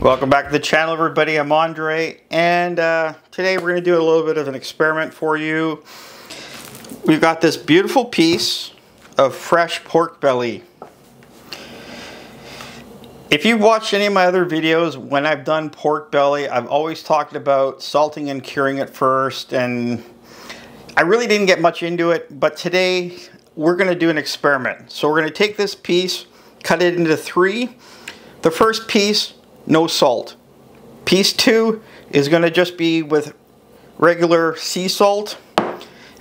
Welcome back to the channel, everybody. I'm Andre, and today we're going to do a little bit of an experiment for you. We've got this beautiful piece of fresh pork belly. If you've watched any of my other videos, when I've done pork belly, I've always talked about salting and curing it first, and I really didn't get much into it, but today we're going to do an experiment. So we're going to take this piece, cut it into three. The first piece, no salt. Piece two is going to just be with regular sea salt,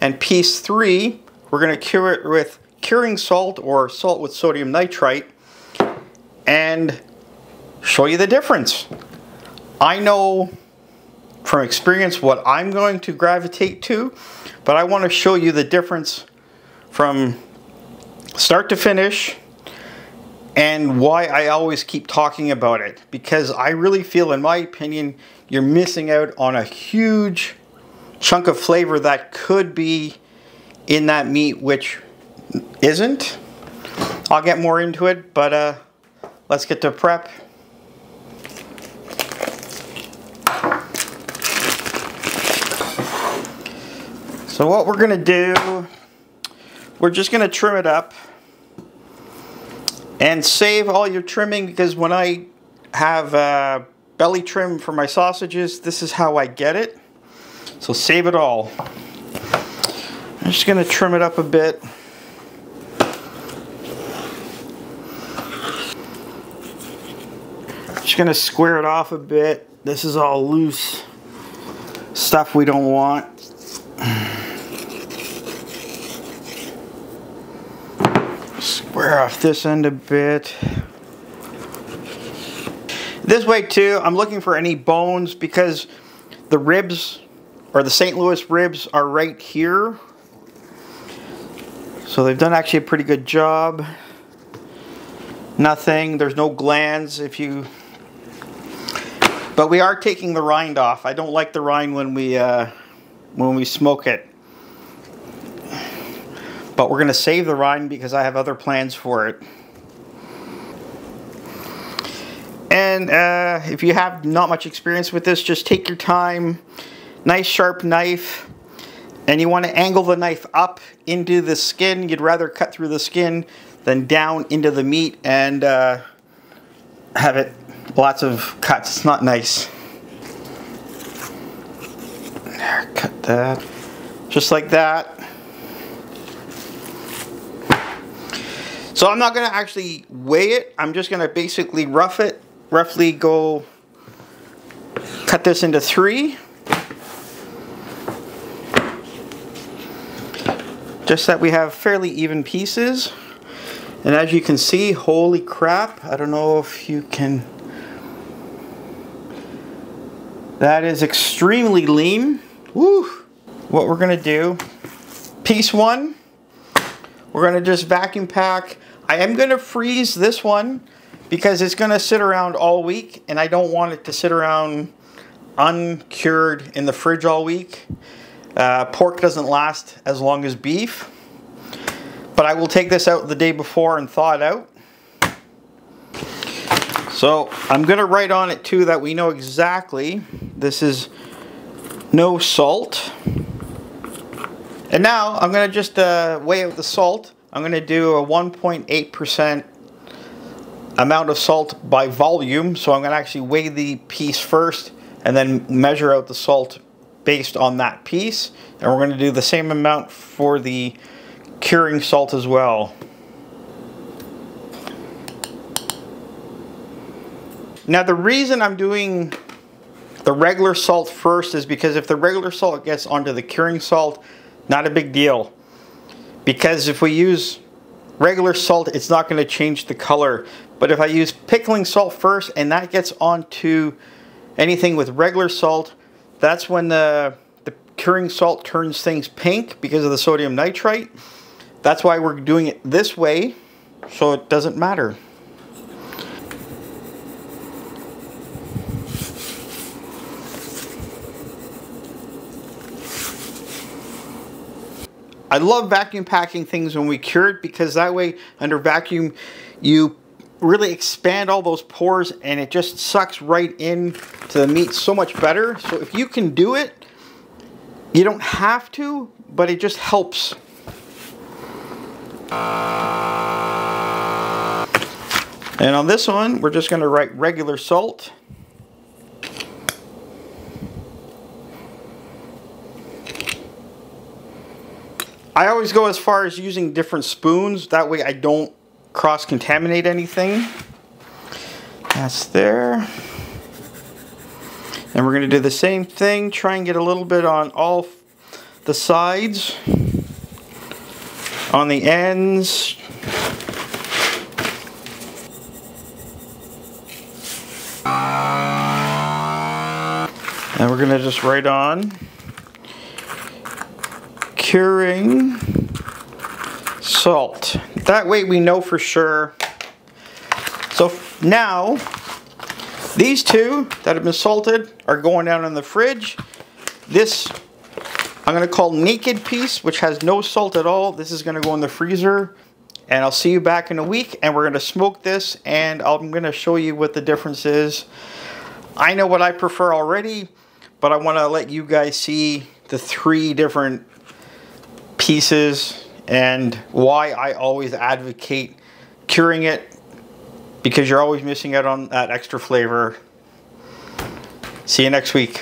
and piece three we're going to cure it with curing salt or salt with sodium nitrite and show you the difference. I know from experience what I'm going to gravitate to, but I want to show you the difference from start to finish and why I always keep talking about it, because I really feel, in my opinion, you're missing out on a huge chunk of flavor that could be in that meat, which isn't. I'll get more into it, but let's get to prep. So what we're gonna do, we're just gonna trim it up. And save all your trimming, because when I have belly trim for my sausages, this is how I get it. So save it all. I'm just going to trim it up a bit. Just going to square it off a bit. This is all loose stuff we don't want. Square off this end a bit. This way too, I'm looking for any bones, because the ribs, or the St. Louis ribs, are right here. So they've done actually a pretty good job. Nothing, there's no glands if you... But we are taking the rind off. I don't like the rind when we smoke it. But we're going to save the rind because I have other plans for it. And if you have not much experience with this, just take your time. Nice sharp knife. And you want to angle the knife up into the skin. You'd rather cut through the skin than down into the meat and have it lots of cuts. It's not nice. There, cut that. Just like that. So I'm not going to actually weigh it. I'm just going to basically rough it. Roughly go cut this into three. Just that we have fairly even pieces. And as you can see, holy crap. I don't know if you can... That is extremely lean. Woo! What we're going to do, piece one, we're going to just vacuum pack. I am going to freeze this one because it's going to sit around all week, and I don't want it to sit around uncured in the fridge all week. Pork doesn't last as long as beef. But I will take this out the day before and thaw it out. So I'm going to write on it too that we know exactly this is no salt. And now I'm going to just weigh out the salt. I'm going to do a 1.8% amount of salt by volume. So I'm going to actually weigh the piece first and then measure out the salt based on that piece. And we're going to do the same amount for the curing salt as well. Now the reason I'm doing the regular salt first is because if the regular salt gets onto the curing salt, not a big deal, because if we use regular salt, it's not going to change the color. But if I use pickling salt first and that gets onto anything with regular salt, that's when the curing salt turns things pink because of the sodium nitrite. That's why we're doing it this way, so it doesn't matter. I love vacuum packing things when we cure it, because that way under vacuum you really expand all those pores, and it just sucks right in to the meat so much better. So if you can do it, you don't have to, but it just helps. And on this one, we're just going to write regular salt. I always go as far as using different spoons, that way I don't cross-contaminate anything. That's there. And we're going to do the same thing, try and get a little bit on all the sides, on the ends. And we're going to just write on curing salt. That way we know for sure. So now these two that have been salted are going down in the fridge. This I'm going to call naked piece, which has no salt at all. This is going to go in the freezer, and I'll see you back in a week, and we're going to smoke this, and I'm going to show you what the difference is. I know what I prefer already, but I want to let you guys see the three different pieces and why I always advocate curing it, because you're always missing out on that extra flavor. See you next week.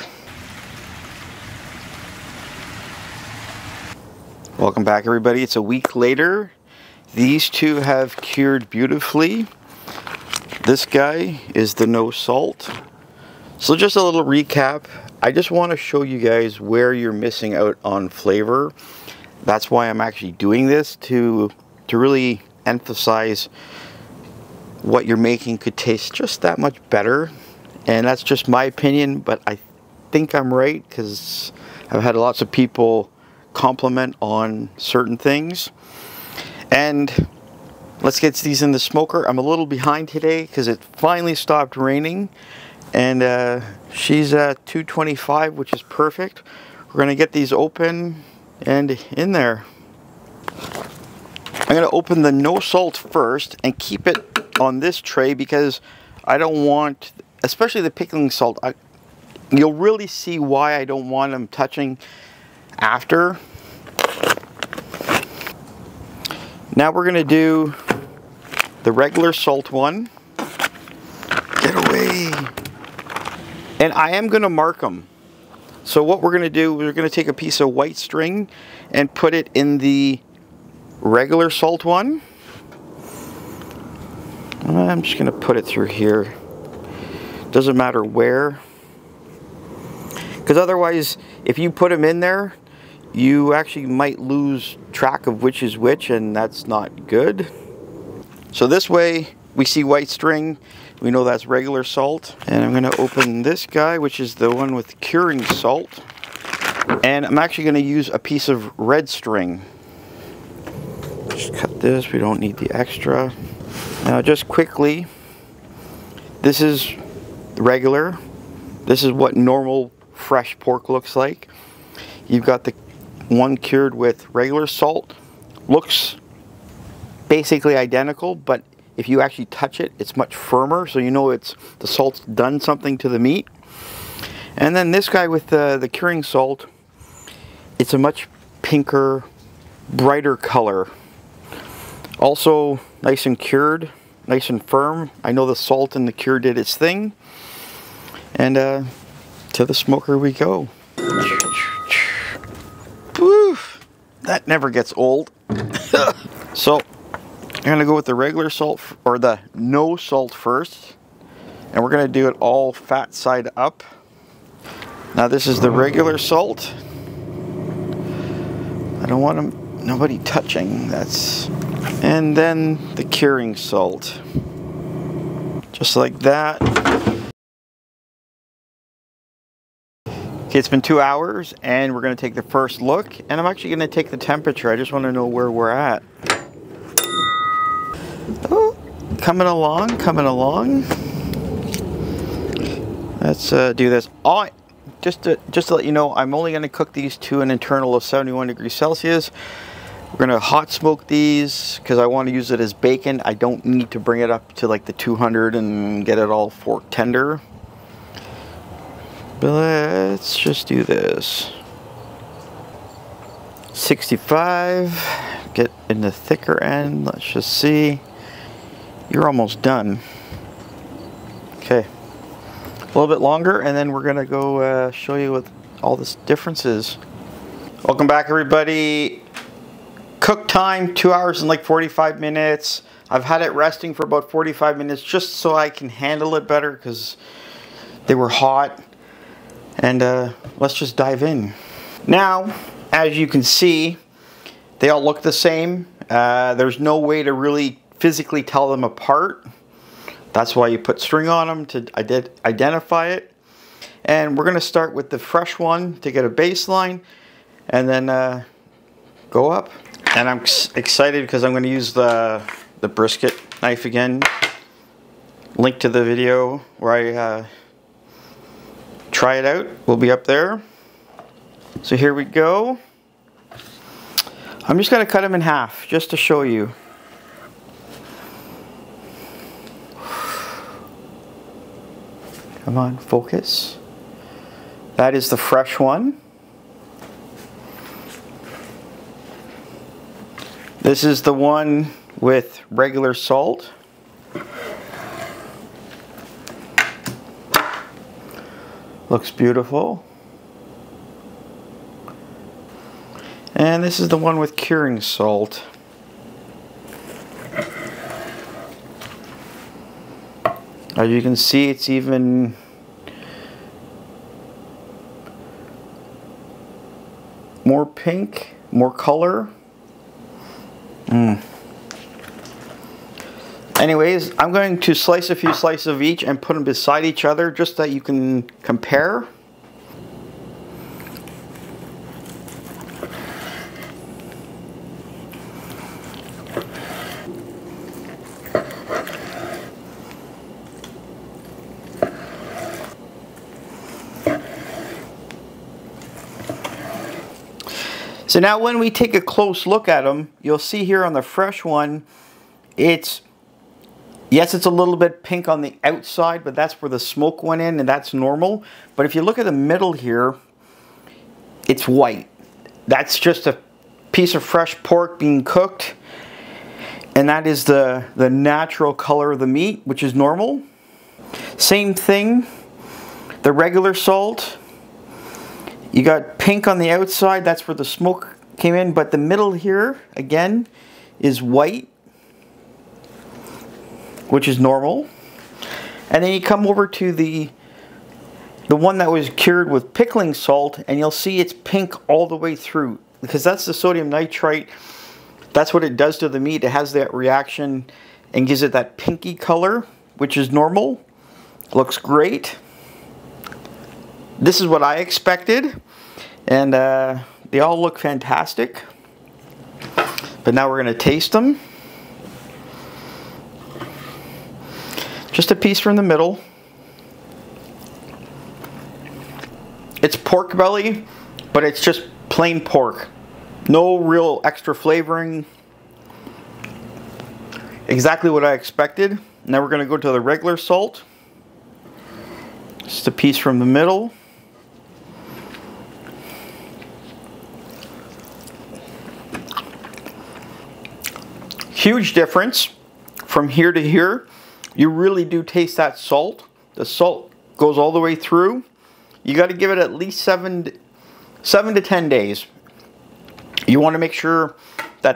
Welcome back, everybody. It's a week later. These two have cured beautifully. This guy is the no salt. So just a little recap. I just want to show you guys where you're missing out on flavor. That's why I'm actually doing this, to really emphasize what you're making could taste just that much better. And that's just my opinion, but I think I'm right, because I've had lots of people compliment on certain things. And let's get these in the smoker. I'm a little behind today because it finally stopped raining, and she's at 225, which is perfect. We're gonna get these open and in there. I'm gonna open the no salt first and keep it on this tray, because I don't want, especially the pickling salt, you'll really see why I don't want them touching after. Now we're gonna do the regular salt one. Get away. And I am gonna mark them. So what we're gonna do, we're gonna take a piece of white string and put it in the regular salt one. I'm just going to put it through here. Doesn't matter where. Because otherwise, if you put them in there, you actually might lose track of which is which, and that's not good. So this way, we see white string. We know that's regular salt. And I'm going to open this guy, which is the one with curing salt. And I'm actually going to use a piece of red string. Just cut this. We don't need the extra. Now just quickly, this is regular. This is what normal fresh pork looks like. You've got the one cured with regular salt. Looks basically identical, but if you actually touch it, it's much firmer, so you know it's the salt's done something to the meat. And then this guy with the curing salt, it's a much pinker, brighter color. Also nice and cured, nice and firm. I know the salt and the cure did its thing. And to the smoker we go. Woo! That never gets old. So I'm gonna go with the regular salt, or the no salt first. And we're gonna do it all fat side up. Now this is the regular salt. I don't want nobody touching, that's... And then the curing salt. Just like that. Okay, it's been 2 hours, and we're gonna take the first look, and I'm actually gonna take the temperature. I just wanna know where we're at. Oh, coming along, coming along. Let's do this. Oh, just to let you know, I'm only gonna cook these to an internal of 71 degrees Celsius. We're gonna hot smoke these because I want to use it as bacon. I don't need to bring it up to like the 200 and get it all fork tender. But let's just do this. 65, get in the thicker end. Let's just see. You're almost done. Okay, a little bit longer, and then we're gonna go show you what all the differences. Welcome back, everybody. Cook time, 2 hours and like 45 minutes. I've had it resting for about 45 minutes just so I can handle it better because they were hot. And let's just dive in. Now, as you can see, they all look the same. There's no way to really physically tell them apart. That's why you put string on them to identify it. And we're gonna start with the fresh one to get a baseline and then go up. And I'm excited because I'm going to use the brisket knife again. Link to the video where I try it out will be up there. So here we go. I'm just going to cut them in half just to show you. Come on, focus. That is the fresh one. This is the one with regular salt. Looks beautiful. And this is the one with curing salt. As you can see, it's even more pink, more color. Anyways, I'm going to slice a few slices of each and put them beside each other just so that you can compare. So now when we take a close look at them, you'll see here on the fresh one, it's, yes, it's a little bit pink on the outside, but that's where the smoke went in and that's normal. But if you look at the middle here, it's white. That's just a piece of fresh pork being cooked. And that is the natural color of the meat, which is normal. Same thing, the regular salt. You got pink on the outside, that's where the smoke came in, but the middle here, again, is white, which is normal. And then you come over to the one that was cured with pickling salt, and you'll see it's pink all the way through, because that's the sodium nitrite. That's what it does to the meat. It has that reaction and gives it that pinky color, which is normal. Looks great. This is what I expected, and they all look fantastic. But now we're going to taste them. Just a piece from the middle. It's pork belly, but it's just plain pork. No real extra flavoring. Exactly what I expected. Now we're going to go to the regular salt. Just a piece from the middle. Huge difference from here to here. You really do taste that salt. The salt goes all the way through. You got to give it at least seven to 10 days. You want to make sure that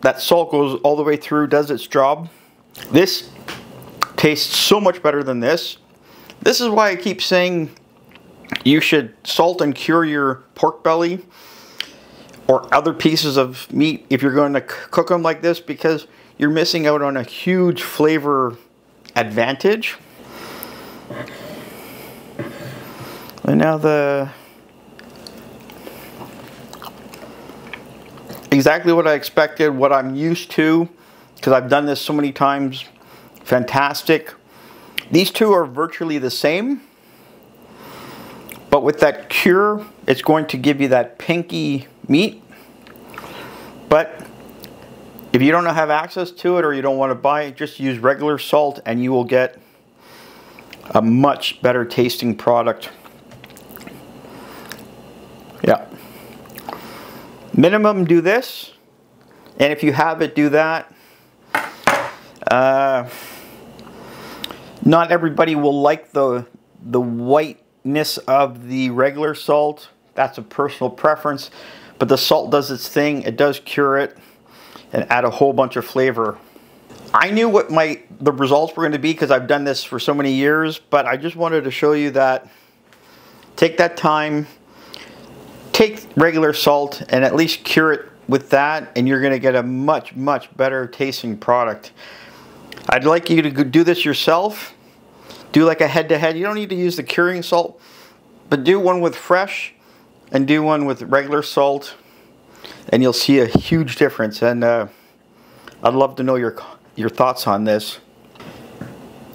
that salt goes all the way through, does its job. This tastes so much better than this. This is why I keep saying you should salt and cure your pork belly or other pieces of meat if you're going to cook them like this, because you're missing out on a huge flavor advantage. And now exactly what I expected, what I'm used to, because I've done this so many times. Fantastic. These two are virtually the same, but with that cure, it's going to give you that pinky meat, but If you don't have access to it or you don't want to buy it, just use regular salt and you will get a much better tasting product. Yeah. Minimum, do this. And if you have it, do that. Not everybody will like the whiteness of the regular salt. That's a personal preference. But the salt does its thing. It does cure it and add a whole bunch of flavor. I knew what the results were going to be because I've done this for so many years, but I just wanted to show you that take that time, take regular salt and at least cure it with that, and you're going to get a much, much better tasting product. I'd like you to do this yourself. Do like a head-to-head. You don't need to use the curing salt, but do one with fresh and do one with regular salt, and you'll see a huge difference. And I'd love to know your thoughts on this.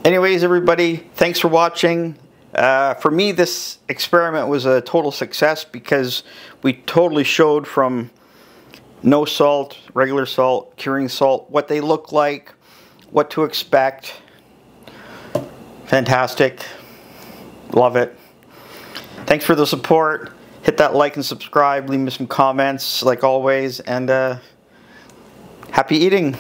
Anyways, everybody, thanks for watching. For me, this experiment was a total success because we totally showed from no salt, regular salt, curing salt, what they look like, what to expect. Fantastic. Love it. Thanks for the support. Hit that like and subscribe. Leave me some comments like always, and happy eating.